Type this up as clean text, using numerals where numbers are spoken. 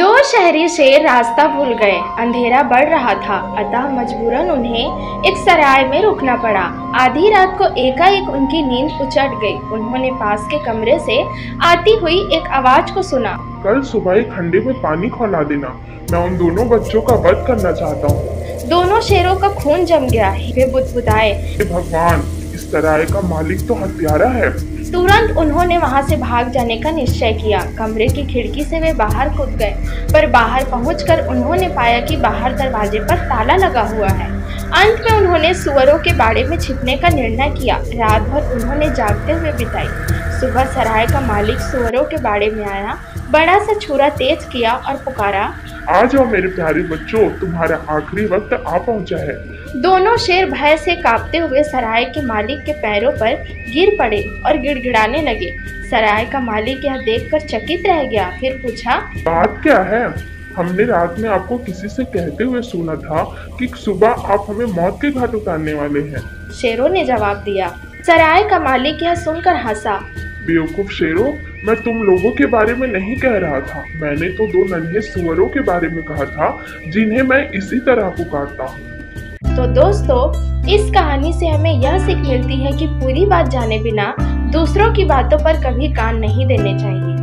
दो शहरी शेर रास्ता भूल गए। अंधेरा बढ़ रहा था, अतः मजबूरन उन्हें एक सराय में रुकना पड़ा। आधी रात को एकाएक उनकी नींद उचट गई। उन्होंने पास के कमरे से आती हुई एक आवाज को सुना। कल सुबह एक खंडे में पानी खौला देना, मैं उन दोनों बच्चों का वध करना चाहता हूँ। दोनों शेरों का खून जम गया। वे बुदबुदाए, भगवान, इस सराय का मालिक तो हत्यारा है। तुरंत उन्होंने वहां से भाग जाने का निश्चय किया। कमरे की खिड़की से वे बाहर कूद गए, पर बाहर पहुंचकर उन्होंने पाया कि बाहर दरवाजे पर ताला लगा हुआ है। अंत में उन्होंने सुअरों के बाड़े में छिपने का निर्णय किया। रात भर उन्होंने जागते हुए बिताई। सुबह सराय का मालिक सुअरों के बाड़े में आया, बड़ा सा छुरा तेज किया और पुकारा, आ जाओ मेरे प्यारे बच्चों, तुम्हारा आखिरी वक्त आ पहुंचा है। दोनों शेर भय से कांपते हुए सराय के मालिक के पैरों पर गिर पड़े और गिड़गिड़ाने लगे। सराय का मालिक यह देखकर चकित रह गया, फिर पूछा, बात क्या है? हमने रात में आपको किसी से कहते हुए सुना था कि सुबह आप हमें मौत के घाट उतारने वाले हैं। शेरों ने जवाब दिया। सराय का मालिक यह सुनकर हंसा। बेवकूफ शेरों, मैं तुम लोगों के बारे में नहीं कह रहा था। मैंने तो दो नन्हे सुअरों के बारे में कहा था, जिन्हें मैं इसी तरह पुकारता हूँ। तो दोस्तों, इस कहानी से हमें यह सीख मिलती है कि पूरी बात जाने बिना दूसरों की बातों पर कभी कान नहीं देने चाहिए।